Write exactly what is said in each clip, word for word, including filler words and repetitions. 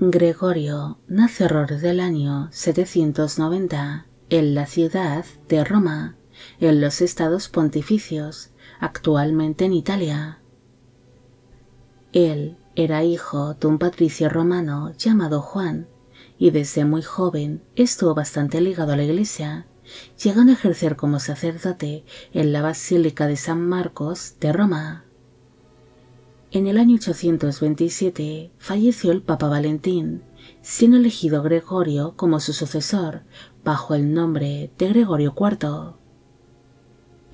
Gregorio nace alrededor del año setecientos noventa en la ciudad de Roma, en los Estados Pontificios, actualmente en Italia. Él era hijo de un patricio romano llamado Juan, y desde muy joven estuvo bastante ligado a la Iglesia, llegando a ejercer como sacerdote en la Basílica de San Marcos de Roma. En el año ochocientos veintisiete falleció el Papa Valentín, siendo elegido Gregorio como su sucesor bajo el nombre de Gregorio cuarto.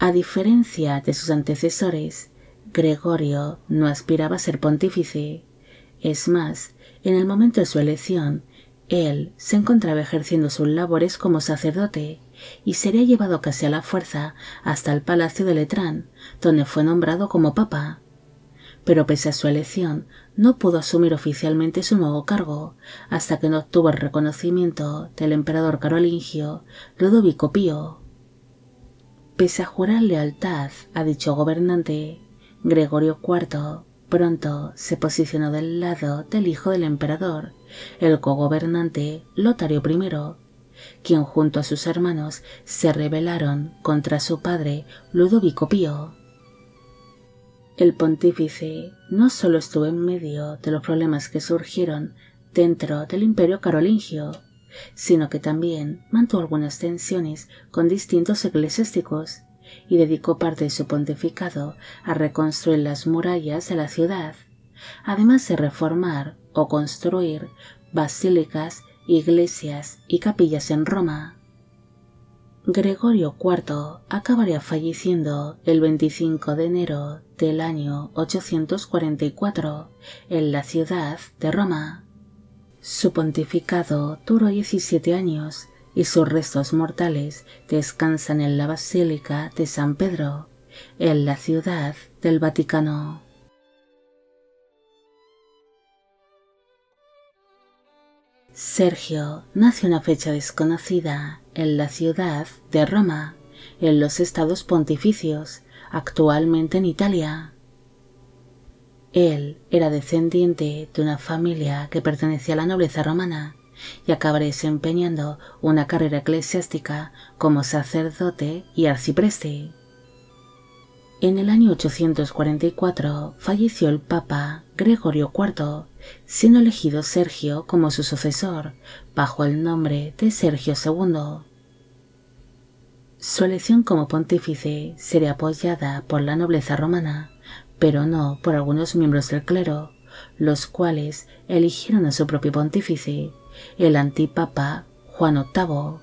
A diferencia de sus antecesores, Gregorio no aspiraba a ser pontífice. Es más, en el momento de su elección, él se encontraba ejerciendo sus labores como sacerdote y sería llevado casi a la fuerza hasta el Palacio de Letrán, donde fue nombrado como Papa. Pero pese a su elección, no pudo asumir oficialmente su nuevo cargo hasta que no obtuvo el reconocimiento del emperador carolingio Ludovico Pío. Pese a jurar lealtad a dicho gobernante, Gregorio cuarto pronto se posicionó del lado del hijo del emperador, el cogobernante Lotario primero, quien junto a sus hermanos se rebelaron contra su padre Ludovico Pío. El pontífice no solo estuvo en medio de los problemas que surgieron dentro del imperio carolingio, sino que también mantuvo algunas tensiones con distintos eclesiásticos y dedicó parte de su pontificado a reconstruir las murallas de la ciudad, además de reformar o construir basílicas, iglesias y capillas en Roma. Gregorio cuarto acabaría falleciendo el veinticinco de enero del año ochocientos cuarenta y cuatro en la ciudad de Roma. Su pontificado duró diecisiete años y sus restos mortales descansan en la Basílica de San Pedro, en la ciudad del Vaticano. Sergio nació en una fecha desconocida en la ciudad de Roma, en los Estados Pontificios, actualmente en Italia. Él era descendiente de una familia que pertenecía a la nobleza romana y acabaría desempeñando una carrera eclesiástica como sacerdote y arcipreste. En el año ochocientos cuarenta y cuatro falleció el Papa Gregorio cuarto, siendo elegido Sergio como su sucesor, bajo el nombre de Sergio segundo. Su elección como pontífice sería apoyada por la nobleza romana, pero no por algunos miembros del clero, los cuales eligieron a su propio pontífice, el antipapa Juan octavo.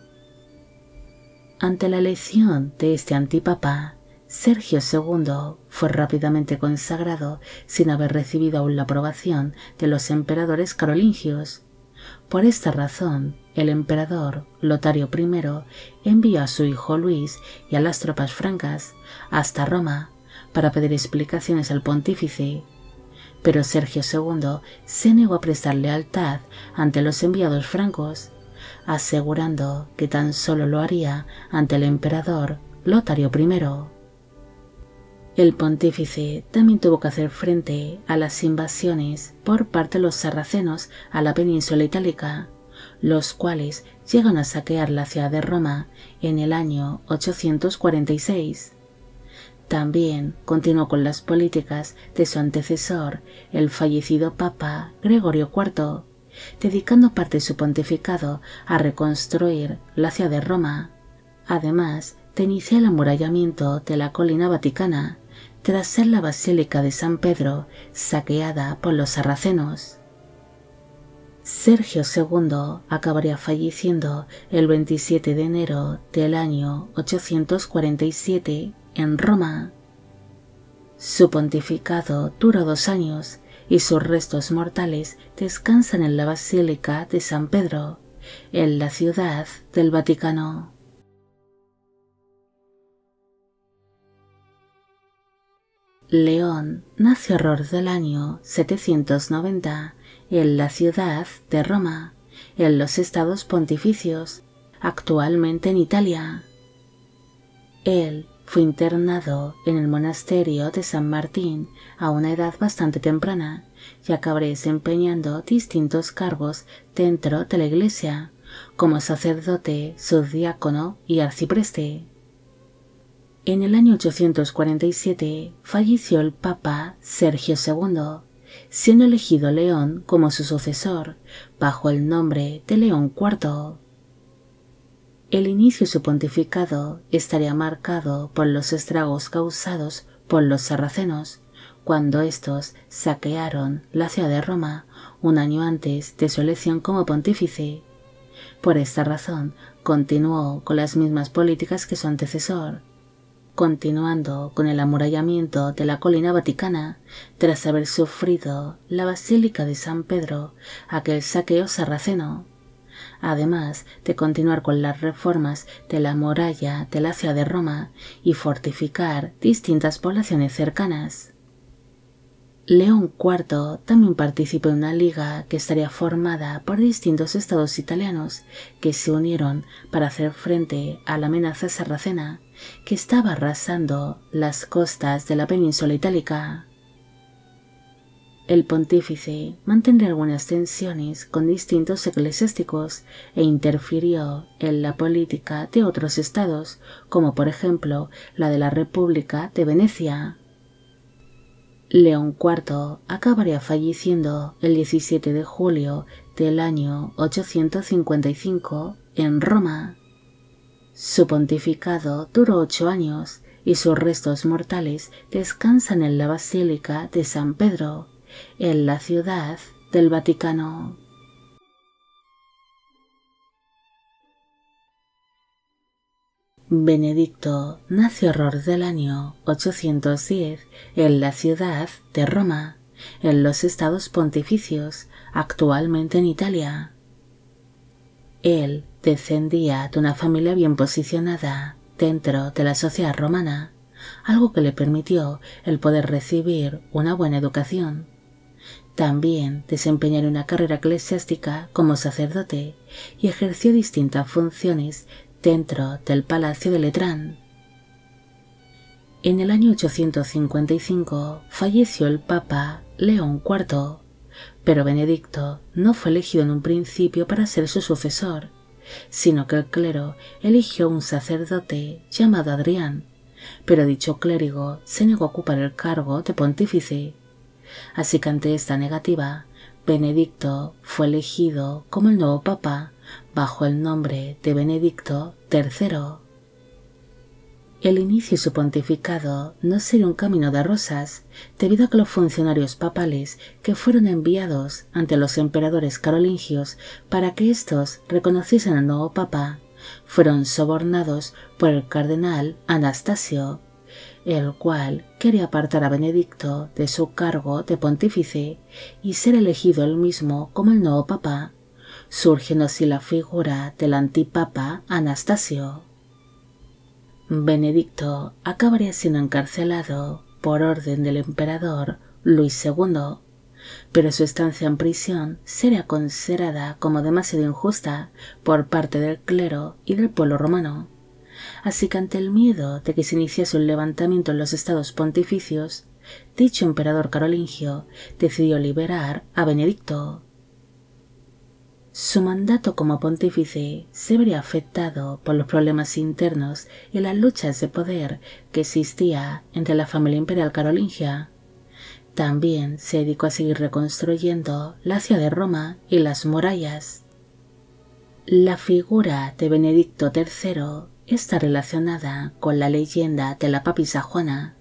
Ante la elección de este antipapa, Sergio segundo fue rápidamente consagrado sin haber recibido aún la aprobación de los emperadores carolingios. Por esta razón, el emperador Lotario primero envió a su hijo Luis y a las tropas francas hasta Roma para pedir explicaciones al pontífice, pero Sergio segundo se negó a prestar lealtad ante los enviados francos, asegurando que tan solo lo haría ante el emperador Lotario primero. El pontífice también tuvo que hacer frente a las invasiones por parte de los sarracenos a la península itálica, los cuales llegan a saquear la ciudad de Roma en el año ochocientos cuarenta y seis. También continuó con las políticas de su antecesor, el fallecido Papa Gregorio cuarto, dedicando parte de su pontificado a reconstruir la ciudad de Roma, además de iniciar el amurallamiento de la colina vaticana, tras ser la Basílica de San Pedro saqueada por los sarracenos. Sergio segundo acabaría falleciendo el veintisiete de enero del año ochocientos cuarenta y siete en Roma. Su pontificado duró dos años y sus restos mortales descansan en la Basílica de San Pedro, en la ciudad del Vaticano. León nació alrededor del año setecientos noventa en la ciudad de Roma, en los Estados Pontificios, actualmente en Italia. Él Fue internado en el monasterio de San Martín a una edad bastante temprana, y acabaré desempeñando distintos cargos dentro de la iglesia, como sacerdote, subdiácono y arcipreste. En el año ochocientos cuarenta y siete falleció el Papa Sergio segundo, siendo elegido León como su sucesor bajo el nombre de León cuarto. El inicio de su pontificado estaría marcado por los estragos causados por los sarracenos, cuando estos saquearon la ciudad de Roma un año antes de su elección como pontífice. Por esta razón, continuó con las mismas políticas que su antecesor, continuando con el amurallamiento de la colina vaticana tras haber sufrido la Basílica de San Pedro aquel saqueo sarraceno, además de continuar con las reformas de la muralla de la ciudad de Roma y fortificar distintas poblaciones cercanas. León cuarto también participó en una liga que estaría formada por distintos estados italianos que se unieron para hacer frente a la amenaza sarracena que estaba arrasando las costas de la península itálica. El pontífice mantendría algunas tensiones con distintos eclesiásticos e interfirió en la política de otros estados, como por ejemplo la de la República de Venecia. León cuarto acabaría falleciendo el diecisiete de julio del año ochocientos cincuenta y cinco en Roma. Su pontificado duró ocho años y sus restos mortales descansan en la Basílica de San Pedro, en la ciudad del Vaticano. Benedicto nació alrededor del año ochocientos diez en la ciudad de Roma, en los Estados Pontificios, actualmente en Italia. Él descendía de una familia bien posicionada dentro de la sociedad romana, algo que le permitió el poder recibir una buena educación. También desempeñó una carrera eclesiástica como sacerdote y ejerció distintas funciones dentro del Palacio de Letrán. En el año ochocientos cincuenta y cinco falleció el Papa León cuarto, pero Benedicto no fue elegido en un principio para ser su sucesor, sino que el clero eligió un sacerdote llamado Adrián, pero dicho clérigo se negó a ocupar el cargo de pontífice. Así que ante esta negativa, Benedicto fue elegido como el nuevo Papa, bajo el nombre de Benedicto tercero. El inicio de su pontificado no sería un camino de rosas, debido a que los funcionarios papales que fueron enviados ante los emperadores carolingios para que éstos reconociesen al nuevo Papa, fueron sobornados por el cardenal Anastasio, el cual quería apartar a Benedicto de su cargo de pontífice y ser elegido él mismo como el nuevo Papa, surgiendo así la figura del antipapa Anastasio. Benedicto acabaría siendo encarcelado por orden del emperador Luis segundo, pero su estancia en prisión sería considerada como demasiado injusta por parte del clero y del pueblo romano. Así que ante el miedo de que se iniciase un levantamiento en los estados pontificios, dicho emperador carolingio decidió liberar a Benedicto. Su mandato como pontífice se vería afectado por los problemas internos y las luchas de poder que existía entre la familia imperial carolingia. También se dedicó a seguir reconstruyendo la ciudad de Roma y las murallas. La figura de Benedicto tercero está relacionada con la leyenda de la Papisa Juana,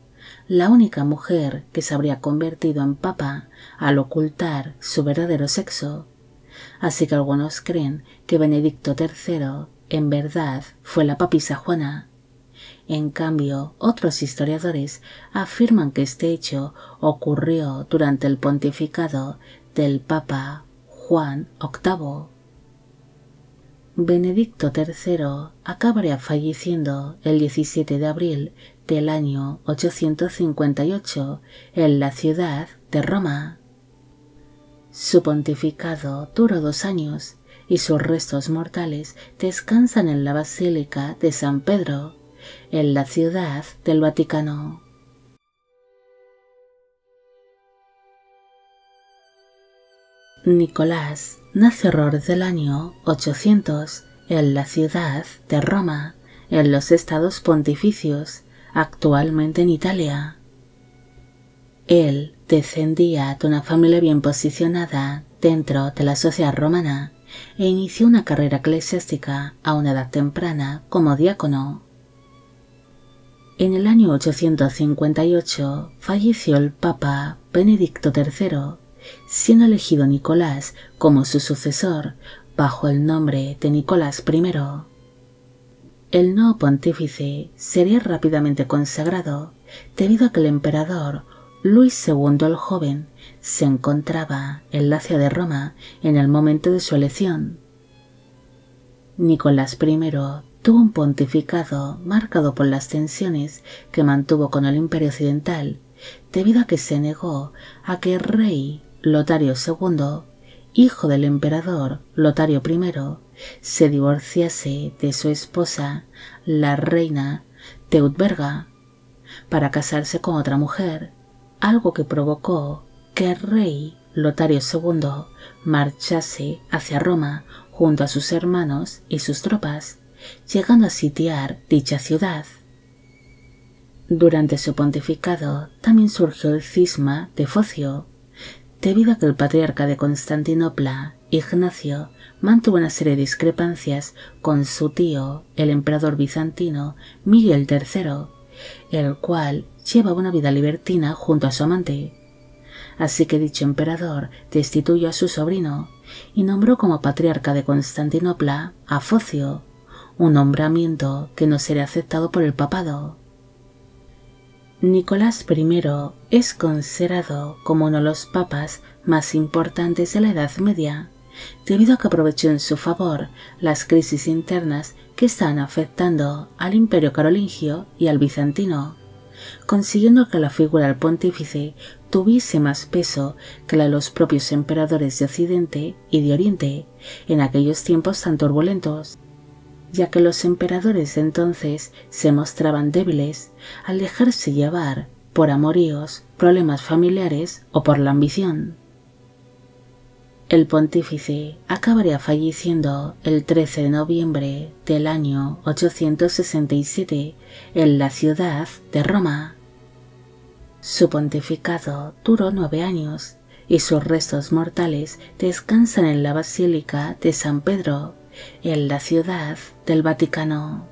la única mujer que se habría convertido en papa al ocultar su verdadero sexo. Así que algunos creen que Benedicto tercero en verdad fue la Papisa Juana. En cambio, otros historiadores afirman que este hecho ocurrió durante el pontificado del Papa Juan octavo. Benedicto tercero acabaría falleciendo el diecisiete de abril del año ochocientos cincuenta y ocho en la ciudad de Roma. Su pontificado duró dos años y sus restos mortales descansan en la Basílica de San Pedro, en la Ciudad del Vaticano. Nicolás nace alrededor del año ochocientos en la ciudad de Roma, en los Estados Pontificios, actualmente en Italia. Él descendía de una familia bien posicionada dentro de la sociedad romana e inició una carrera eclesiástica a una edad temprana como diácono. En el año ochocientos cincuenta y ocho falleció el Papa Benedicto tercero, siendo elegido Nicolás como su sucesor bajo el nombre de Nicolás primero. El nuevo pontífice sería rápidamente consagrado debido a que el emperador Luis segundo el Joven se encontraba en la ciudad de Roma en el momento de su elección. Nicolás primero tuvo un pontificado marcado por las tensiones que mantuvo con el Imperio Occidental, debido a que se negó a que el rey Lotario segundo, hijo del emperador Lotario primero, se divorciase de su esposa, la reina Teudberga, para casarse con otra mujer, algo que provocó que el rey Lotario segundo marchase hacia Roma junto a sus hermanos y sus tropas, llegando a sitiar dicha ciudad. Durante su pontificado también surgió el cisma de Focio, debido a que el patriarca de Constantinopla, Ignacio, mantuvo una serie de discrepancias con su tío, el emperador bizantino Miguel tercero, el cual llevaba una vida libertina junto a su amante. Así que dicho emperador destituyó a su sobrino y nombró como patriarca de Constantinopla a Focio, un nombramiento que no sería aceptado por el papado. Nicolás primero es considerado como uno de los papas más importantes de la Edad Media, debido a que aprovechó en su favor las crisis internas que estaban afectando al Imperio Carolingio y al bizantino, consiguiendo que la figura del pontífice tuviese más peso que la de los propios emperadores de Occidente y de Oriente en aquellos tiempos tan turbulentos, ya que los emperadores de entonces se mostraban débiles al dejarse llevar por amoríos, problemas familiares o por la ambición. El pontífice acabaría falleciendo el trece de noviembre del año ochocientos sesenta y siete en la ciudad de Roma. Su pontificado duró nueve años y sus restos mortales descansan en la Basílica de San Pedro, en la ciudad del Vaticano.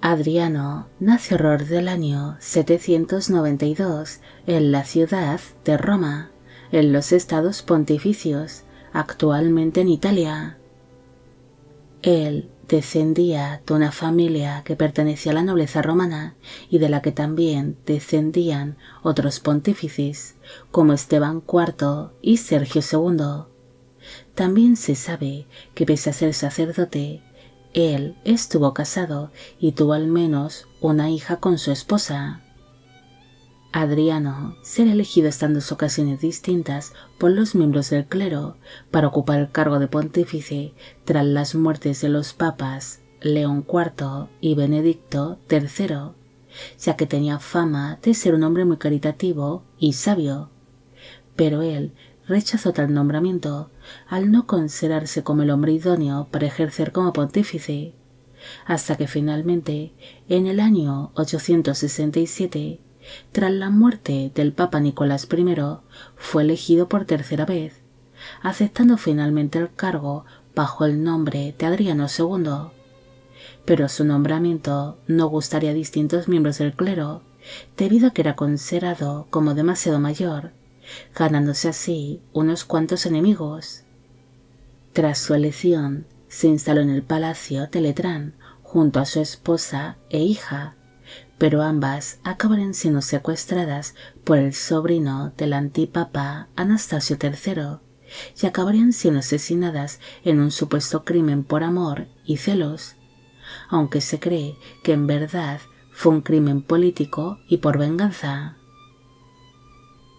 Adriano nació alrededor del año setecientos noventa y dos en la ciudad de Roma, en los Estados Pontificios, actualmente en Italia. Él descendía de una familia que pertenecía a la nobleza romana y de la que también descendían otros pontífices, como Esteban cuarto y Sergio segundo. También se sabe que pese a ser sacerdote, él estuvo casado y tuvo al menos una hija con su esposa. Adriano será elegido estando en ocasiones distintas por los miembros del clero para ocupar el cargo de pontífice tras las muertes de los papas León cuarto y Benedicto tercero, ya que tenía fama de ser un hombre muy caritativo y sabio, pero él rechazó tal nombramiento al no considerarse como el hombre idóneo para ejercer como pontífice, hasta que finalmente, en el año ochocientos sesenta y siete, tras la muerte del Papa Nicolás primero, fue elegido por tercera vez, aceptando finalmente el cargo bajo el nombre de Adriano segundo. Pero su nombramiento no gustaría a distintos miembros del clero, debido a que era considerado como demasiado mayor, ganándose así unos cuantos enemigos. Tras su elección, se instaló en el Palacio de Letrán junto a su esposa e hija, pero ambas acabarían siendo secuestradas por el sobrino del antipapa Anastasio tercero y acabarían siendo asesinadas en un supuesto crimen por amor y celos, aunque se cree que en verdad fue un crimen político y por venganza.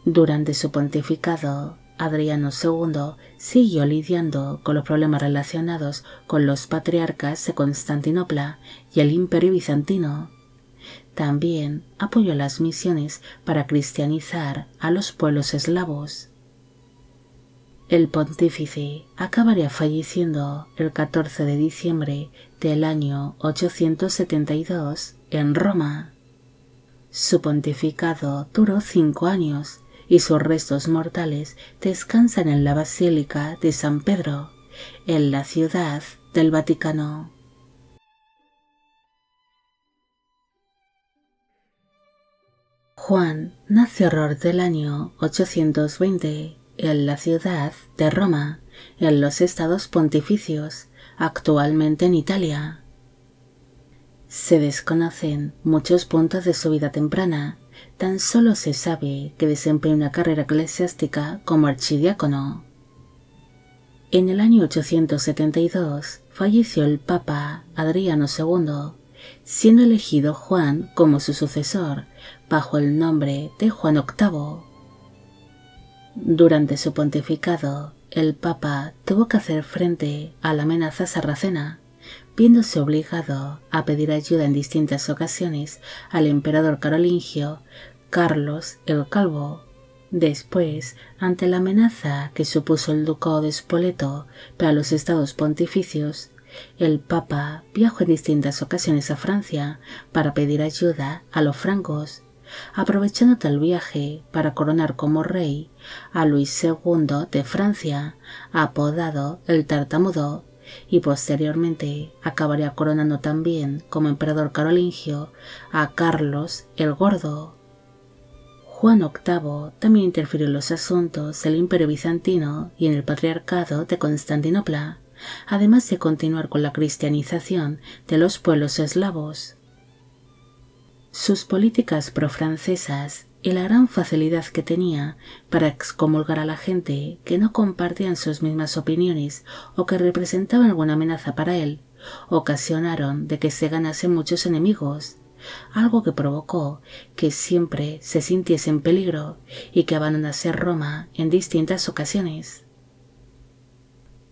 Durante su pontificado, Adriano segundo siguió lidiando con los problemas relacionados con los patriarcas de Constantinopla y el Imperio bizantino. También apoyó las misiones para cristianizar a los pueblos eslavos. El pontífice acabaría falleciendo el catorce de diciembre del año ochocientos setenta y dos en Roma. Su pontificado duró cinco años y sus restos mortales descansan en la Basílica de San Pedro, en la Ciudad del Vaticano. Juan nació alrededor del año ochocientos veinte en la ciudad de Roma, en los Estados Pontificios, actualmente en Italia. Se desconocen muchos puntos de su vida temprana, tan solo se sabe que desempeñó una carrera eclesiástica como archidiácono. En el año ochocientos setenta y dos falleció el Papa Adriano segundo, siendo elegido Juan como su sucesor, bajo el nombre de Juan octavo. Durante su pontificado, el Papa tuvo que hacer frente a la amenaza sarracena, viéndose obligado a pedir ayuda en distintas ocasiones al emperador carolingio Carlos el Calvo. Después, ante la amenaza que supuso el ducado de Spoleto para los Estados Pontificios, el Papa viajó en distintas ocasiones a Francia para pedir ayuda a los francos, aprovechando tal viaje para coronar como rey a Luis segundo de Francia, apodado el Tartamudo, y posteriormente acabaría coronando también como emperador carolingio a Carlos el Gordo. Juan octavo también interfirió en los asuntos del Imperio bizantino y en el Patriarcado de Constantinopla, además de continuar con la cristianización de los pueblos eslavos. Sus políticas profrancesas y la gran facilidad que tenía para excomulgar a la gente que no compartían sus mismas opiniones o que representaban alguna amenaza para él, ocasionaron de que se ganase muchos enemigos, algo que provocó que siempre se sintiese en peligro y que abandonase Roma en distintas ocasiones.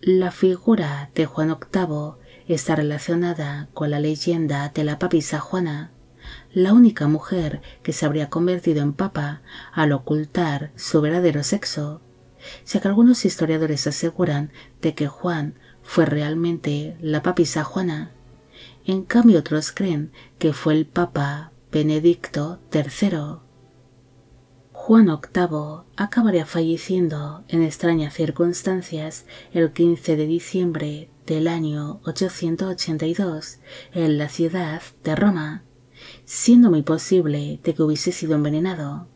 La figura de Juan octavo está relacionada con la leyenda de la papisa Juana, la única mujer que se habría convertido en papa al ocultar su verdadero sexo, ya que algunos historiadores aseguran de que Juan fue realmente la papisa Juana. En cambio otros creen que fue el papa Benedicto tercero. Juan octavo acabaría falleciendo en extrañas circunstancias el quince de diciembre del año ochocientos ochenta y dos en la ciudad de Roma, siendo muy posible de que hubiese sido envenenado.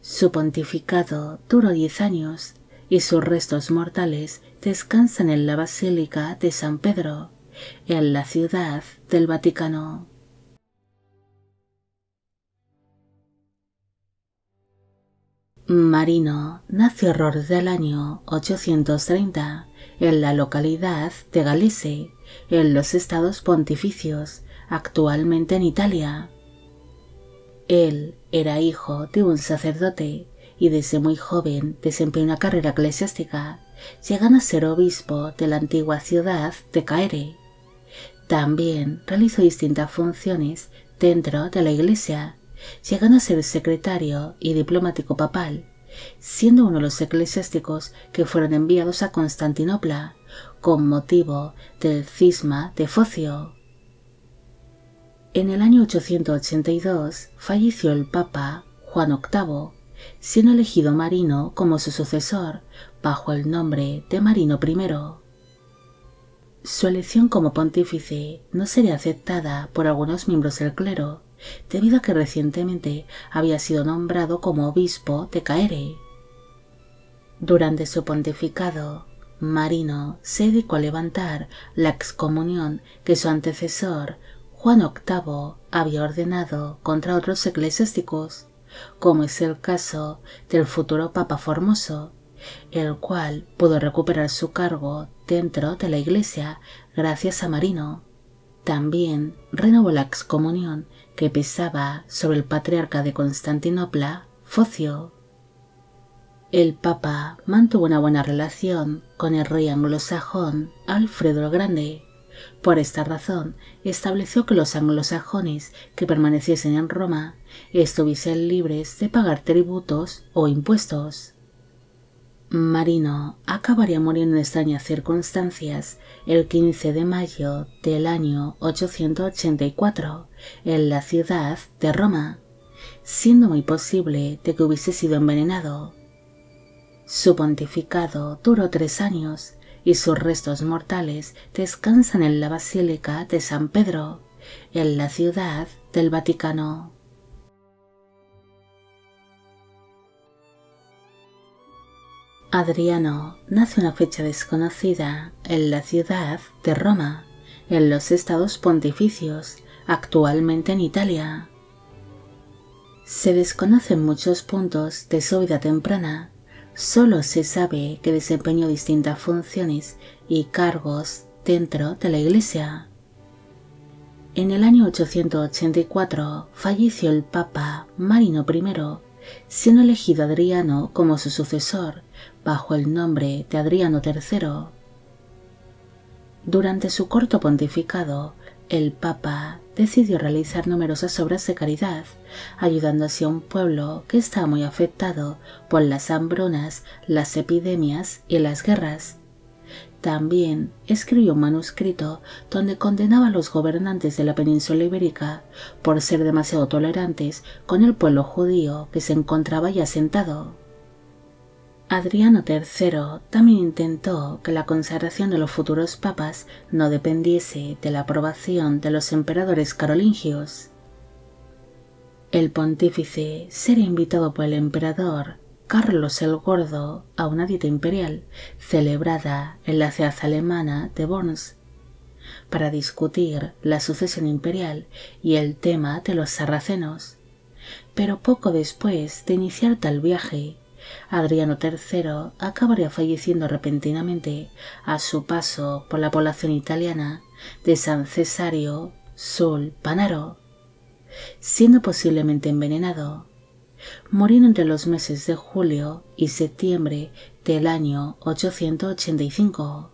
Su pontificado duró diez años y sus restos mortales descansan en la Basílica de San Pedro, en la ciudad del Vaticano. Marino nació alrededor del año ochocientos treinta en la localidad de Galese, en los Estados Pontificios, actualmente en Italia. Él era hijo de un sacerdote y desde muy joven desempeñó una carrera eclesiástica, llegando a ser obispo de la antigua ciudad de Caere. También realizó distintas funciones dentro de la iglesia, llegando a ser secretario y diplomático papal, siendo uno de los eclesiásticos que fueron enviados a Constantinopla con motivo del cisma de Focio. En el año ochocientos ochenta y dos falleció el Papa Juan octavo, siendo elegido Marino como su sucesor bajo el nombre de Marino primero. Su elección como pontífice no sería aceptada por algunos miembros del clero, debido a que recientemente había sido nombrado como obispo de Caere. Durante su pontificado, Marino se dedicó a levantar la excomunión que su antecesor, Juan octavo, había ordenado contra otros eclesiásticos, como es el caso del futuro Papa Formoso, el cual pudo recuperar su cargo dentro de la Iglesia gracias a Marino. También renovó la excomunión que pesaba sobre el patriarca de Constantinopla, Focio. El Papa mantuvo una buena relación con el rey anglosajón Alfredo el Grande. Por esta razón, estableció que los anglosajones que permaneciesen en Roma estuviesen libres de pagar tributos o impuestos. Marino acabaría muriendo en extrañas circunstancias el quince de mayo del año ochocientos ochenta y cuatro en la ciudad de Roma, siendo muy posible de que hubiese sido envenenado. Su pontificado duró tres años y sus restos mortales descansan en la Basílica de San Pedro, en la ciudad del Vaticano. Adriano nace una fecha desconocida en la ciudad de Roma, en los Estados Pontificios, actualmente en Italia. Se desconocen muchos puntos de su vida temprana, solo se sabe que desempeñó distintas funciones y cargos dentro de la Iglesia. En el año ochocientos ochenta y cuatro falleció el Papa Marino primero, siendo elegido Adriano como su sucesor, bajo el nombre de Adriano tercero. Durante su corto pontificado, el Papa decidió realizar numerosas obras de caridad, ayudando así a un pueblo que estaba muy afectado por las hambrunas, las epidemias y las guerras. También escribió un manuscrito donde condenaba a los gobernantes de la península ibérica por ser demasiado tolerantes con el pueblo judío que se encontraba ya asentado. Adriano tercero también intentó que la consagración de los futuros papas no dependiese de la aprobación de los emperadores carolingios. El pontífice sería invitado por el emperador Carlos el Gordo a una dieta imperial celebrada en la ciudad alemana de Worms para discutir la sucesión imperial y el tema de los sarracenos. Pero poco después de iniciar tal viaje, Adriano tercero acabaría falleciendo repentinamente a su paso por la población italiana de San Cesario sul Panaro, siendo posiblemente envenenado. Murió entre los meses de julio y septiembre del año ochocientos ochenta y cinco.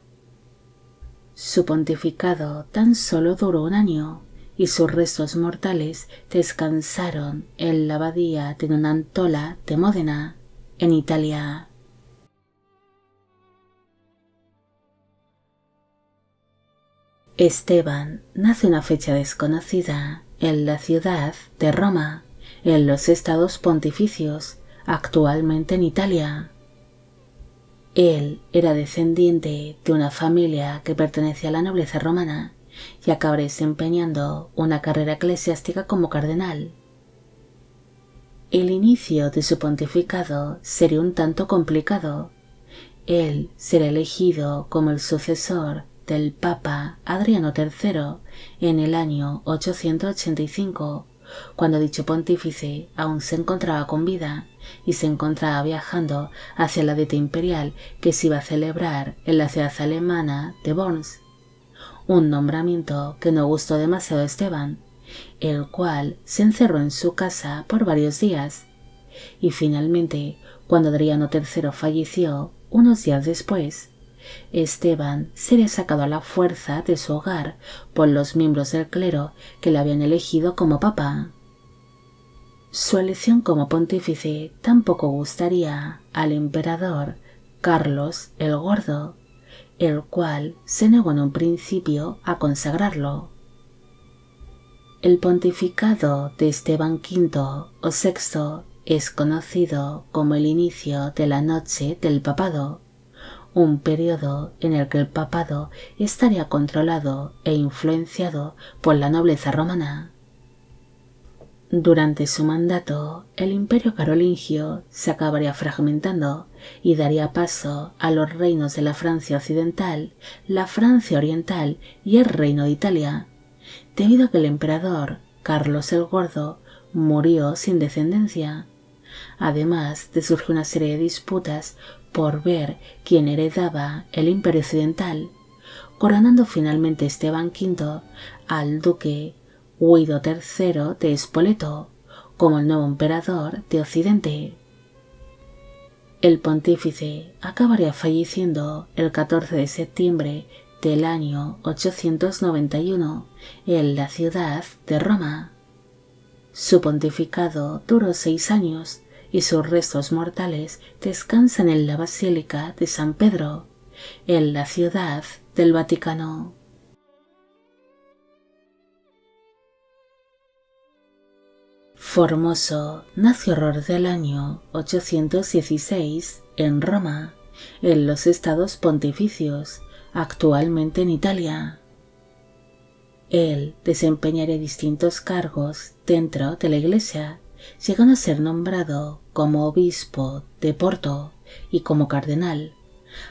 Su pontificado tan solo duró un año y sus restos mortales descansaron en la abadía de Nonantola de Módena, en Italia. Esteban nace una fecha desconocida en la ciudad de Roma, en los Estados Pontificios, actualmente en Italia. Él era descendiente de una familia que pertenecía a la nobleza romana y acabaría desempeñando una carrera eclesiástica como cardenal. El inicio de su pontificado sería un tanto complicado. Él será elegido como el sucesor del Papa Adriano tercero en el año ochocientos ochenta y cinco, cuando dicho pontífice aún se encontraba con vida y se encontraba viajando hacia la dieta imperial que se iba a celebrar en la ciudad alemana de Worms, un nombramiento que no gustó demasiado a Esteban, el cual se encerró en su casa por varios días, y finalmente, cuando Adriano tercero falleció unos días después, Esteban sería sacado a la fuerza de su hogar por los miembros del clero que le habían elegido como papa. Su elección como pontífice tampoco gustaría al emperador Carlos el Gordo, el cual se negó en un principio a consagrarlo. El pontificado de Esteban quinto o sexto es conocido como el inicio de la noche del papado, un periodo en el que el papado estaría controlado e influenciado por la nobleza romana. Durante su mandato, el imperio carolingio se acabaría fragmentando y daría paso a los reinos de la Francia occidental, la Francia oriental y el reino de Italia, debido a que el emperador Carlos el Gordo murió sin descendencia. Además de surgir una serie de disputas por ver quién heredaba el imperio occidental, coronando finalmente Esteban quinto al duque Guido tercero de Spoleto como el nuevo emperador de Occidente. El pontífice acabaría falleciendo el catorce de septiembre del año ochocientos noventa y uno en la ciudad de Roma. Su pontificado duró seis años y sus restos mortales descansan en la Basílica de San Pedro, en la ciudad del Vaticano. Formoso nació alrededor del año ochocientos dieciséis en Roma, en los Estados Pontificios, actualmente en Italia. Él desempeñaría distintos cargos dentro de la Iglesia, llegando a ser nombrado como obispo de Porto y como cardenal,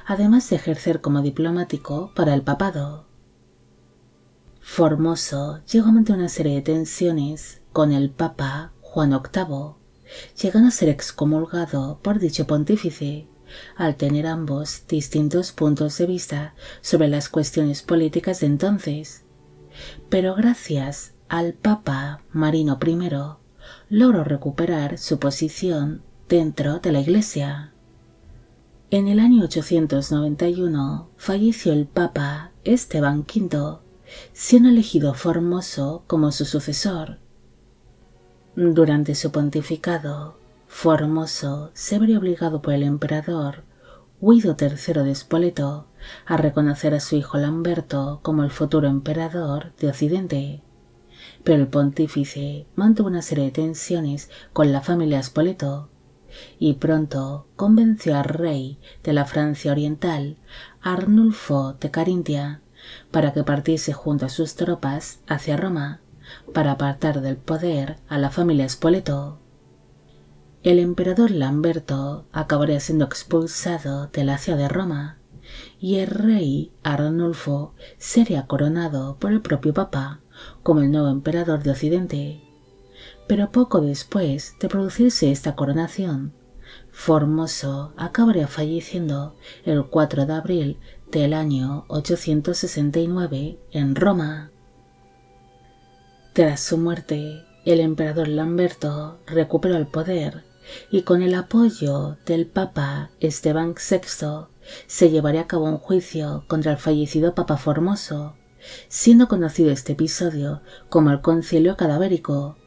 además de ejercer como diplomático para el papado. Formoso llegó ante una serie de tensiones con el papa Juan octavo, llegando a ser excomulgado por dicho pontífice, al tener ambos distintos puntos de vista sobre las cuestiones políticas de entonces. Pero gracias al Papa Marino primero logró recuperar su posición dentro de la Iglesia. En el año ochocientos noventa y uno falleció el Papa Esteban quinto, siendo elegido Formoso como su sucesor. Durante su pontificado, Formoso se vería obligado por el emperador Guido tercero de Spoleto a reconocer a su hijo Lamberto como el futuro emperador de Occidente, pero el pontífice mantuvo una serie de tensiones con la familia Spoleto y pronto convenció al rey de la Francia Oriental, Arnulfo de Carintia, para que partiese junto a sus tropas hacia Roma para apartar del poder a la familia Spoleto. El emperador Lamberto acabaría siendo expulsado de la ciudad de Roma y el rey Arnulfo sería coronado por el propio papa como el nuevo emperador de Occidente. Pero poco después de producirse esta coronación, Formoso acabaría falleciendo el cuatro de abril del año ochocientos sesenta y nueve en Roma. Tras su muerte, el emperador Lamberto recuperó el poder y con el apoyo del papa Esteban sexto se llevaría a cabo un juicio contra el fallecido papa Formoso, siendo conocido este episodio como el Concilio Cadavérico,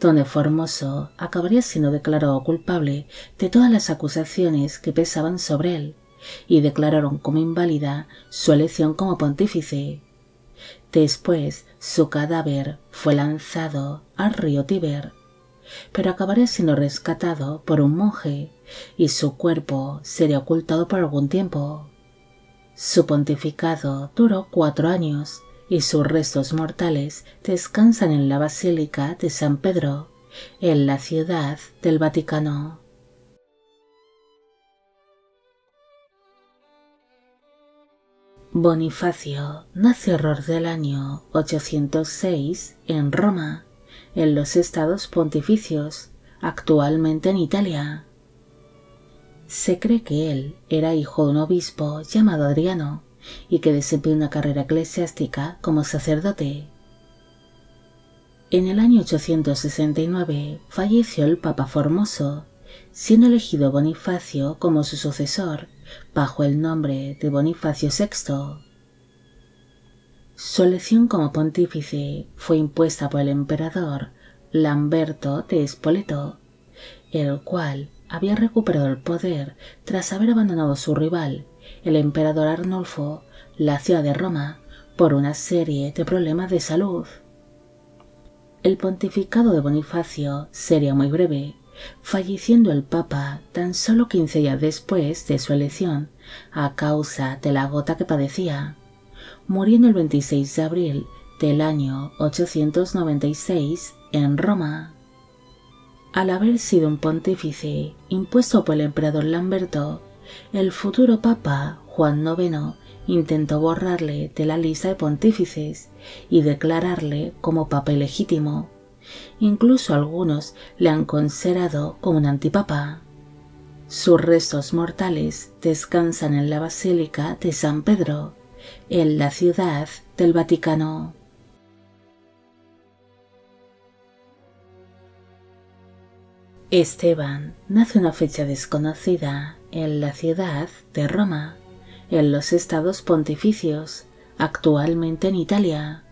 donde Formoso acabaría siendo declarado culpable de todas las acusaciones que pesaban sobre él y declararon como inválida su elección como pontífice. Después, su cadáver fue lanzado al río Tíber, pero acabaría siendo rescatado por un monje y su cuerpo sería ocultado por algún tiempo. Su pontificado duró cuatro años y sus restos mortales descansan en la Basílica de San Pedro, en la ciudad del Vaticano. Bonifacio nació alrededor del año ochocientos seis en Roma, en los Estados Pontificios, actualmente en Italia. Se cree que él era hijo de un obispo llamado Adriano y que desempeñó una carrera eclesiástica como sacerdote. En el año ochocientos sesenta y nueve falleció el papa Formoso, siendo elegido Bonifacio como su sucesor, bajo el nombre de Bonifacio sexto. Su elección como pontífice fue impuesta por el emperador Lamberto de Spoleto, el cual había recuperado el poder tras haber abandonado a su rival, el emperador Arnulfo, la ciudad de Roma por una serie de problemas de salud. El pontificado de Bonifacio sería muy breve, falleciendo el papa tan solo quince días después de su elección a causa de la gota que padecía, muriendo el veintiséis de abril del año ochocientos noventa y seis en Roma. Al haber sido un pontífice impuesto por el emperador Lamberto, el futuro papa Juan noveno intentó borrarle de la lista de pontífices y declararle como papa ilegítimo. Incluso algunos le han considerado como un antipapa. Sus restos mortales descansan en la Basílica de San Pedro, en la ciudad del Vaticano. Esteban nace en una fecha desconocida en la ciudad de Roma, en los estados pontificios, actualmente en Italia.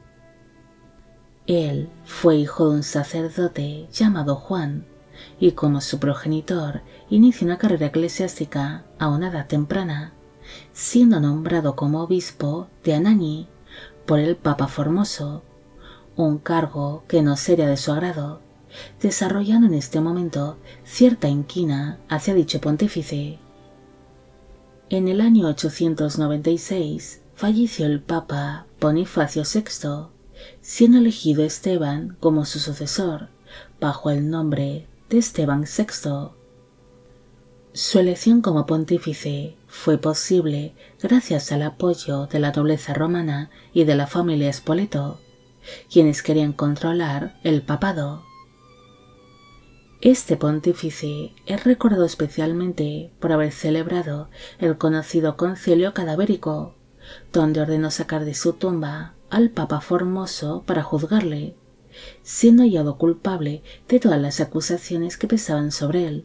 Él fue hijo de un sacerdote llamado Juan, y como su progenitor inició una carrera eclesiástica a una edad temprana, siendo nombrado como obispo de Anagni por el Papa Formoso, un cargo que no sería de su agrado, desarrollando en este momento cierta inquina hacia dicho pontífice. En el año ochocientos noventa y seis falleció el Papa Bonifacio sexto, siendo elegido Esteban como su sucesor, bajo el nombre de Esteban sexto. Su elección como pontífice fue posible gracias al apoyo de la nobleza romana y de la familia Spoleto, quienes querían controlar el papado. Este pontífice es recordado especialmente por haber celebrado el conocido Concilio Cadavérico, donde ordenó sacar de su tumba al Papa Formoso para juzgarle, siendo hallado culpable de todas las acusaciones que pesaban sobre él,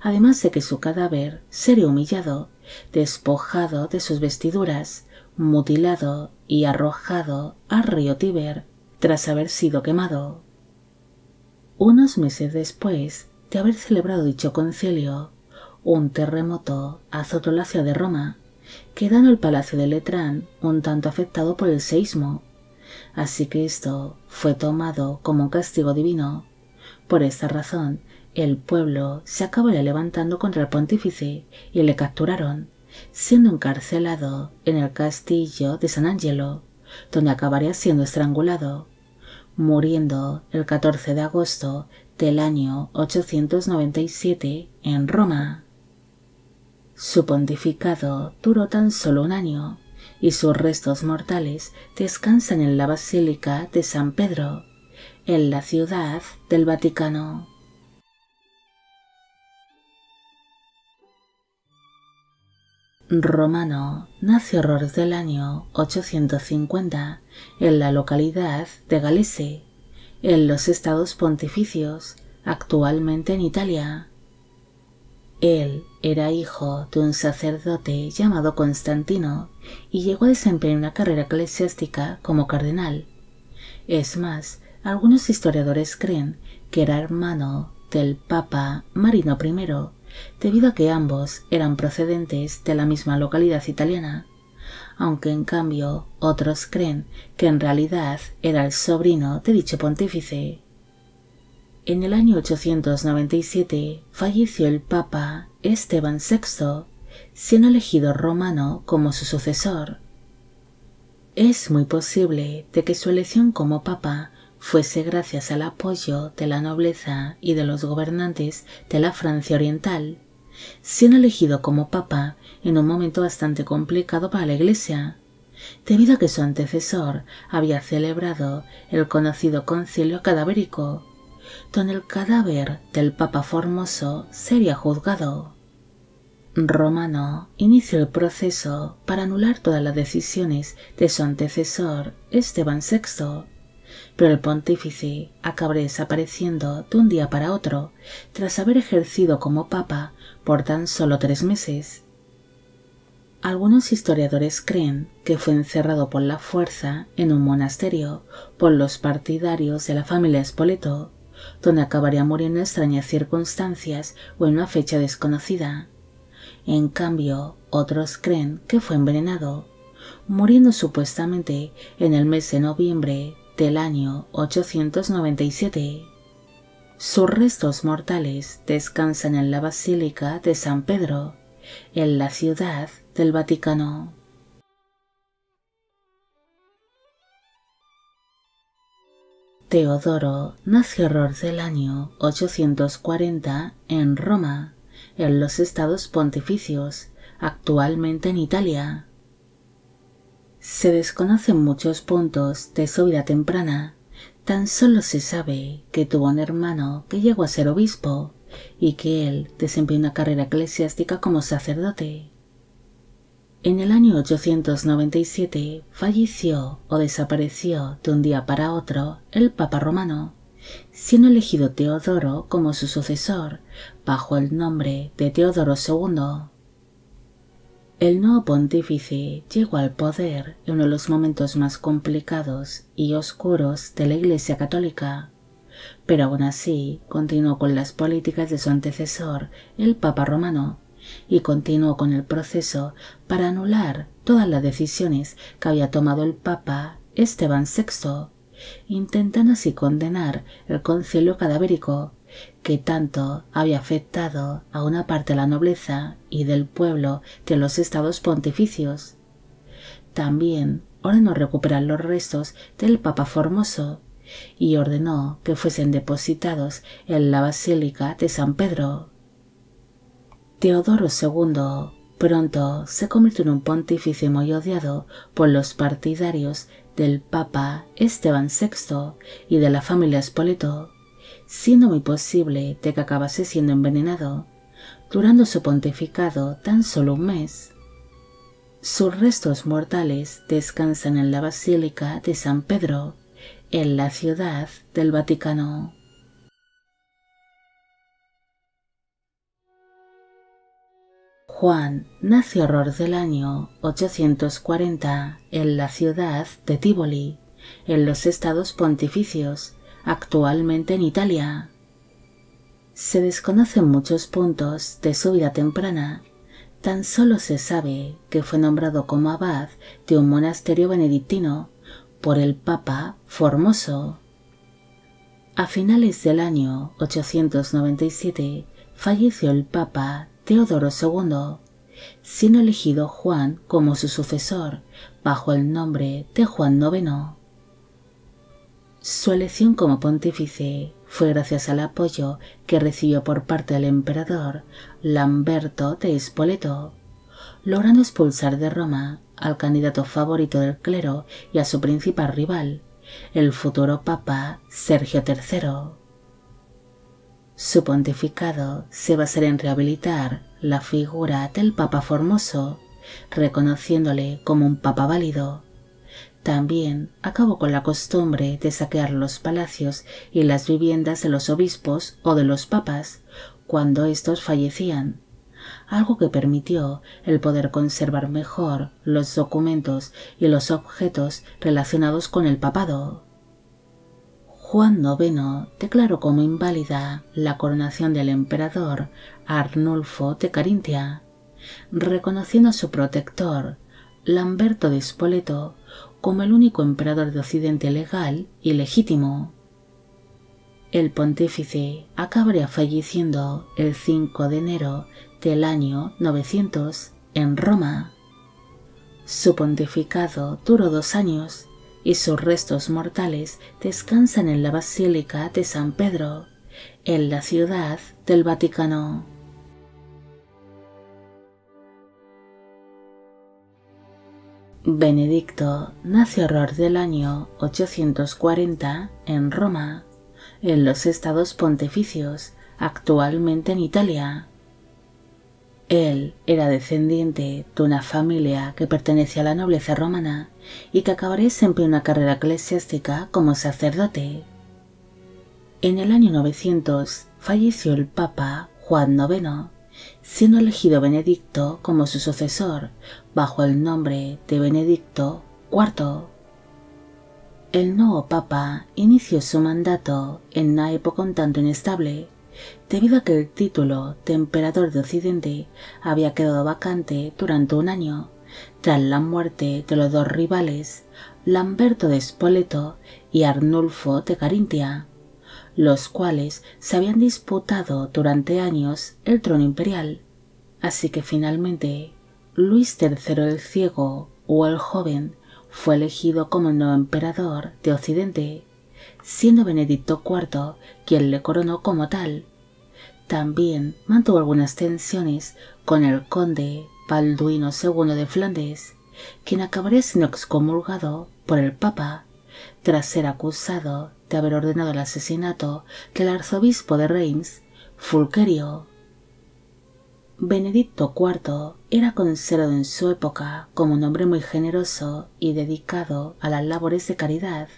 además de que su cadáver sería humillado, despojado de sus vestiduras, mutilado y arrojado al río Tíber tras haber sido quemado. Unos meses después de haber celebrado dicho concilio, un terremoto azotó la ciudad de Roma, quedando el palacio de Letrán un tanto afectado por el seísmo, así que esto fue tomado como un castigo divino. Por esta razón, el pueblo se acabaría levantando contra el pontífice y le capturaron, siendo encarcelado en el castillo de San Angelo, donde acabaría siendo estrangulado, muriendo el catorce de agosto del año ochocientos noventa y siete en Roma. Su pontificado duró tan solo un año, y sus restos mortales descansan en la Basílica de San Pedro, en la ciudad del Vaticano. Romano nació alrededor del año ochocientos cincuenta en la localidad de Galese, en los estados pontificios, actualmente en Italia. Él era hijo de un sacerdote llamado Constantino y llegó a desempeñar una carrera eclesiástica como cardenal. Es más, algunos historiadores creen que era hermano del Papa Marino primero, debido a que ambos eran procedentes de la misma localidad italiana, aunque en cambio otros creen que en realidad era el sobrino de dicho pontífice. En el año ochocientos noventa y siete falleció el Papa Esteban sexto, siendo elegido Romano como su sucesor. Es muy posible de que su elección como Papa fuese gracias al apoyo de la nobleza y de los gobernantes de la Francia oriental, siendo elegido como papa en un momento bastante complicado para la Iglesia, debido a que su antecesor había celebrado el conocido Concilio Cadavérico, donde el cadáver del Papa Formoso sería juzgado. Romano inició el proceso para anular todas las decisiones de su antecesor Esteban sexto, pero el pontífice acabaría desapareciendo de un día para otro tras haber ejercido como papa por tan solo tres meses. Algunos historiadores creen que fue encerrado por la fuerza en un monasterio por los partidarios de la familia Spoleto, donde acabaría muriendo en extrañas circunstancias o en una fecha desconocida. En cambio, otros creen que fue envenenado, muriendo supuestamente en el mes de noviembre del año ochocientos noventa y siete. Sus restos mortales descansan en la Basílica de San Pedro, en la ciudad del Vaticano. Teodoro nació alrededor del año ochocientos cuarenta en Roma, en los estados pontificios, actualmente en Italia. Se desconocen muchos puntos de su vida temprana, tan solo se sabe que tuvo un hermano que llegó a ser obispo y que él desempeñó una carrera eclesiástica como sacerdote. En el año ochocientos noventa y siete falleció o desapareció de un día para otro el Papa Romano, siendo elegido Teodoro como su sucesor bajo el nombre de Teodoro segundo. El nuevo pontífice llegó al poder en uno de los momentos más complicados y oscuros de la Iglesia Católica, pero aún así continuó con las políticas de su antecesor, el Papa Romano, y continuó con el proceso para anular todas las decisiones que había tomado el Papa Esteban sexto, intentando así condenar el Concilio Cadavérico, que tanto había afectado a una parte de la nobleza y del pueblo de los estados pontificios. También ordenó recuperar los restos del Papa Formoso y ordenó que fuesen depositados en la Basílica de San Pedro. Teodoro segundo pronto se convirtió en un pontífice muy odiado por los partidarios del Papa Esteban sexto y de la familia Spoleto, siendo muy posible de que acabase siendo envenenado, durando su pontificado tan solo un mes. Sus restos mortales descansan en la Basílica de San Pedro, en la Ciudad del Vaticano. Juan nació alrededor del año ochocientos cuarenta en la ciudad de Tívoli, en los Estados Pontificios, actualmente en Italia. Se desconocen muchos puntos de su vida temprana, tan solo se sabe que fue nombrado como abad de un monasterio benedictino por el Papa Formoso. A finales del año ochocientos noventa y siete falleció el Papa Teodoro segundo, siendo elegido Juan como su sucesor bajo el nombre de Juan noveno. Su elección como pontífice fue gracias al apoyo que recibió por parte del emperador Lamberto de Spoleto, logrando expulsar de Roma al candidato favorito del clero y a su principal rival, el futuro papa Sergio tercero. Su pontificado se basará en rehabilitar la figura del papa Formoso, reconociéndole como un papa válido. También acabó con la costumbre de saquear los palacios y las viviendas de los obispos o de los papas cuando estos fallecían, algo que permitió el poder conservar mejor los documentos y los objetos relacionados con el papado. Juan noveno declaró como inválida la coronación del emperador Arnulfo de Carintia, reconociendo a su protector Lamberto de Spoleto como el único emperador de Occidente legal y legítimo. El pontífice acabaría falleciendo el cinco de enero del año novecientos en Roma. Su pontificado duró dos años y sus restos mortales descansan en la Basílica de San Pedro, en la Ciudad del Vaticano. Benedicto nació alrededor del año ochocientos cuarenta en Roma, en los Estados Pontificios, actualmente en Italia. Él era descendiente de una familia que pertenecía a la nobleza romana y que acabaría siempre una carrera eclesiástica como sacerdote. En el año novecientos falleció el Papa Juan noveno, siendo elegido Benedicto como su sucesor bajo el nombre de Benedicto cuarto. El nuevo papa inició su mandato en una época un tanto inestable, debido a que el título de emperador de Occidente había quedado vacante durante un año, tras la muerte de los dos rivales, Lamberto de Spoleto y Arnulfo de Carintia, los cuales se habían disputado durante años el trono imperial. Así que finalmente Luis tercero el Ciego o el Joven fue elegido como el nuevo emperador de Occidente, siendo Benedicto cuarto quien le coronó como tal. También mantuvo algunas tensiones con el conde Balduino segundo de Flandes, quien acabaría siendo excomulgado por el Papa tras ser acusado de haber ordenado el asesinato del arzobispo de Reims, Fulquerio. Benedicto cuarto era considerado en su época como un hombre muy generoso y dedicado a las labores de caridad,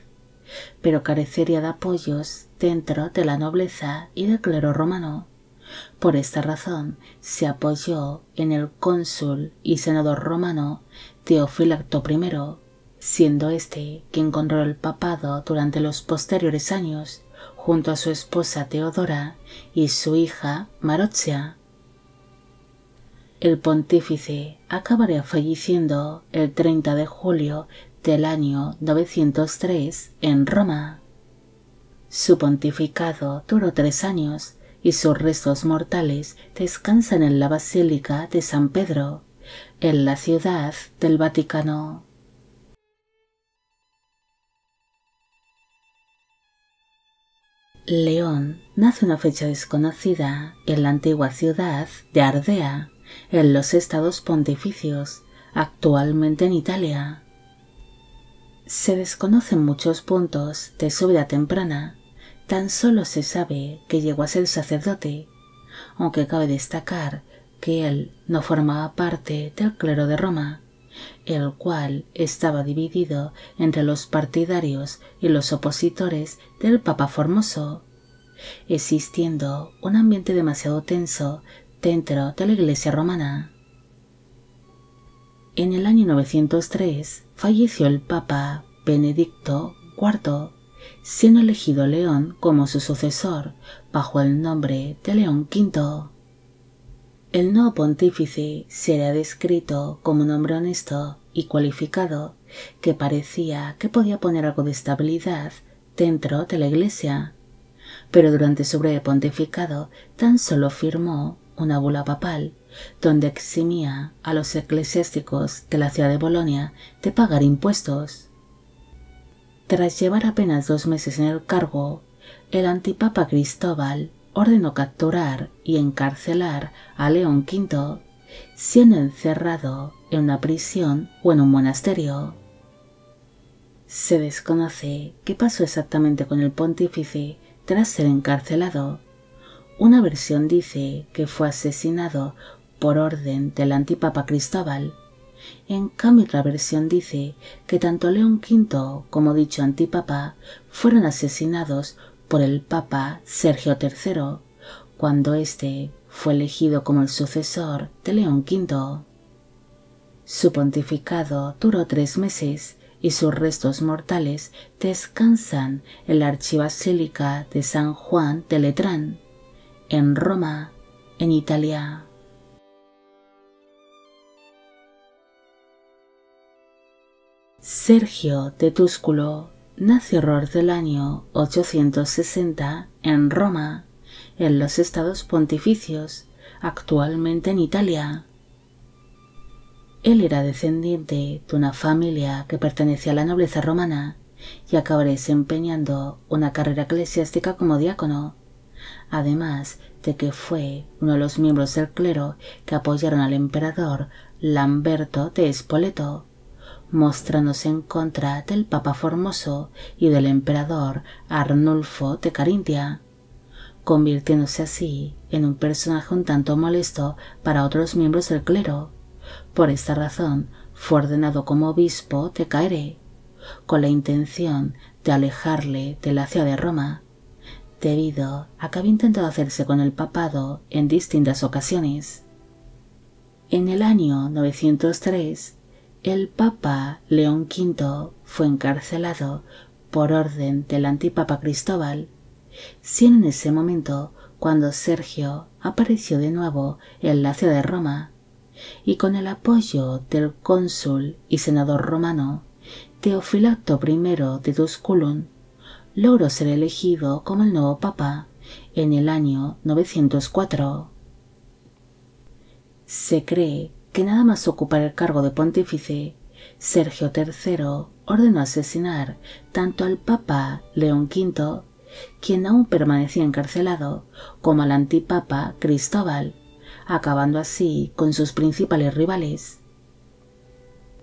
pero carecería de apoyos dentro de la nobleza y del clero romano, Por esta razón se apoyó en el cónsul y senador romano Teofilacto primero, siendo este quien controló el papado durante los posteriores años junto a su esposa Teodora y su hija Marozia. El pontífice acabaría falleciendo el treinta de julio del año novecientos tres en Roma. Su pontificado duró tres años y sus restos mortales descansan en la Basílica de San Pedro, en la Ciudad del Vaticano. León nace en una fecha desconocida en la antigua ciudad de Ardea, en los Estados Pontificios, actualmente en Italia. Se desconocen muchos puntos de su vida temprana, tan solo se sabe que llegó a ser sacerdote, aunque cabe destacar que él no formaba parte del clero de Roma, el cual estaba dividido entre los partidarios y los opositores del Papa Formoso, existiendo un ambiente demasiado tenso dentro de la Iglesia romana. En el año novecientos tres falleció el Papa Benedicto cuarto, siendo elegido León como su sucesor bajo el nombre de León quinto. El nuevo pontífice será descrito como un hombre honesto y cualificado que parecía que podía poner algo de estabilidad dentro de la Iglesia, pero durante su breve pontificado tan solo firmó una bula papal donde eximía a los eclesiásticos de la ciudad de Bolonia de pagar impuestos. Tras llevar apenas dos meses en el cargo, el antipapa Cristóbal ordenó capturar y encarcelar a León quinto, siendo encerrado en una prisión o en un monasterio. Se desconoce qué pasó exactamente con el pontífice tras ser encarcelado. Una versión dice que fue asesinado por orden del antipapa Cristóbal. En cambio, otra versión dice que tanto León quinto como dicho antipapa fueron asesinados por el papa Sergio tercero, cuando éste fue elegido como el sucesor de León quinto. Su pontificado duró tres meses y sus restos mortales descansan en la archibasílica de San Juan de Letrán, en Roma, en Italia. Sergio de Túsculo nació alrededor del año ochocientos sesenta en Roma, en los Estados Pontificios, actualmente en Italia. Él era descendiente de una familia que pertenecía a la nobleza romana y acabaría desempeñando una carrera eclesiástica como diácono, además de que fue uno de los miembros del clero que apoyaron al emperador Lamberto de Spoleto, mostrándose en contra del Papa Formoso y del emperador Arnulfo de Carintia, convirtiéndose así en un personaje un tanto molesto para otros miembros del clero. Por esta razón fue ordenado como obispo de Caere, con la intención de alejarle de la ciudad de Roma, debido a que había intentado hacerse con el papado en distintas ocasiones. En el año novecientos tres, el Papa León quinto fue encarcelado por orden del antipapa Cristóbal, siendo en ese momento cuando Sergio apareció de nuevo en la ciudad de Roma, y con el apoyo del cónsul y senador romano Teofilacto primero de Tusculum, logró ser elegido como el nuevo papa en el año novecientos cuatro. Se cree que nada más ocupar el cargo de pontífice, Sergio tercero ordenó asesinar tanto al papa León quinto, quien aún permanecía encarcelado, como al antipapa Cristóbal, acabando así con sus principales rivales.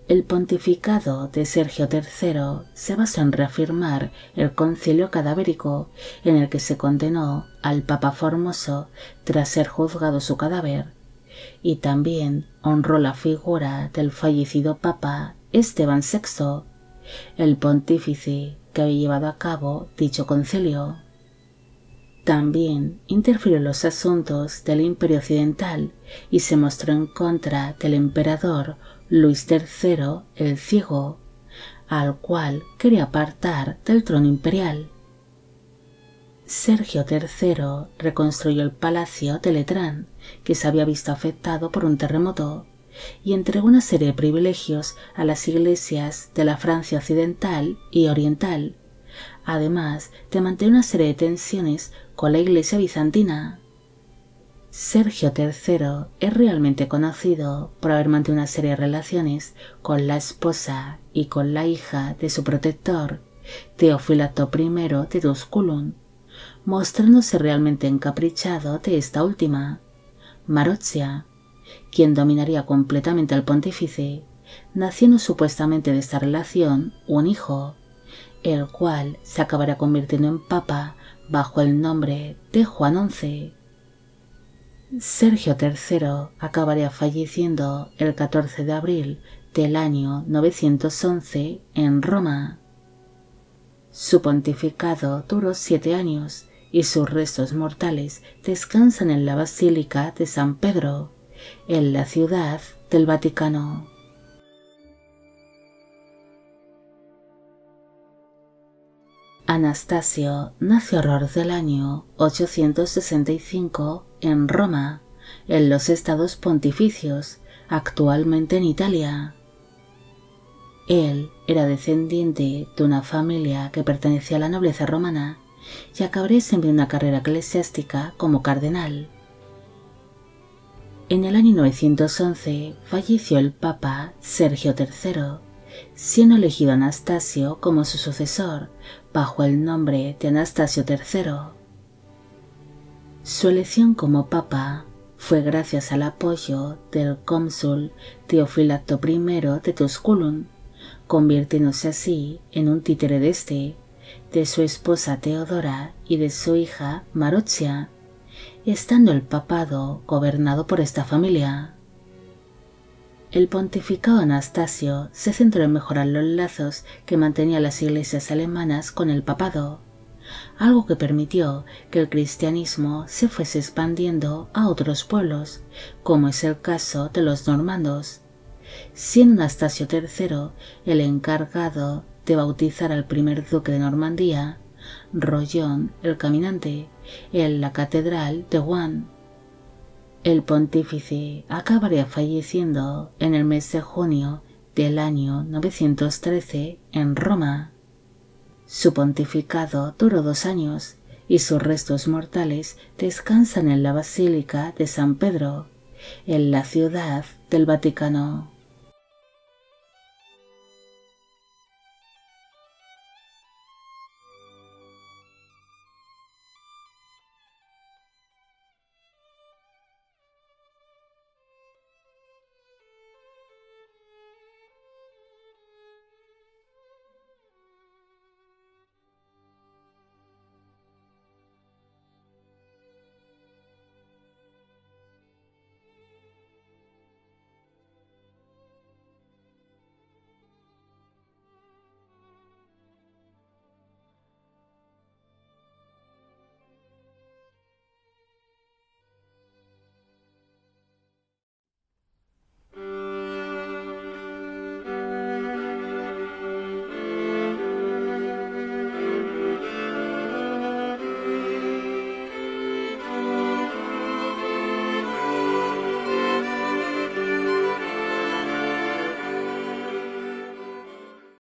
El pontificado de Sergio tercero se basó en reafirmar el Concilio Cadavérico, en el que se condenó al Papa Formoso tras ser juzgado su cadáver, y también honró la figura del fallecido Papa Esteban sexto, el pontífice que había llevado a cabo dicho concilio. También interfirió en los asuntos del Imperio Occidental y se mostró en contra del emperador Luis tercero el Ciego, al cual quería apartar del trono imperial. Sergio tercero reconstruyó el palacio de Letrán, que se había visto afectado por un terremoto, y entregó una serie de privilegios a las iglesias de la Francia occidental y oriental, además de mantener una serie de tensiones con la iglesia bizantina. Sergio tercero es realmente conocido por haber mantenido una serie de relaciones con la esposa y con la hija de su protector, Teofilacto primero de Tusculum, mostrándose realmente encaprichado de esta última, Marozia, quien dominaría completamente al pontífice, naciendo supuestamente de esta relación un hijo, el cual se acabará convirtiendo en papa bajo el nombre de Juan once. Sergio tercero acabaría falleciendo el catorce de abril del año novecientos once en Roma. Su pontificado duró siete años y sus restos mortales descansan en la Basílica de San Pedro, en la ciudad del Vaticano. Anastasio nació alrededor del año ochocientos sesenta y cinco en Roma, en los Estados Pontificios, actualmente en Italia. Él era descendiente de una familia que pertenecía a la nobleza romana y acabaría desempeñando una carrera eclesiástica como cardenal. En el año novecientos once falleció el Papa Sergio tercero, siendo elegido Anastasio como su sucesor bajo el nombre de Anastasio tercero. Su elección como Papa fue gracias al apoyo del cónsul Teofilacto primero de Tusculum, convirtiéndose así en un títere de este, de su esposa Teodora y de su hija Marozia, estando el papado gobernado por esta familia. El pontificado Anastasio se centró en mejorar los lazos que mantenían las iglesias alemanas con el papado, algo que permitió que el cristianismo se fuese expandiendo a otros pueblos, como es el caso de los normandos, siendo Anastasio tercero el encargado de bautizar al primer duque de Normandía, Rollón el Caminante, en la Catedral de Rouen. El pontífice acabaría falleciendo en el mes de junio del año novecientos trece en Roma. Su pontificado duró dos años y sus restos mortales descansan en la Basílica de San Pedro, en la ciudad del Vaticano.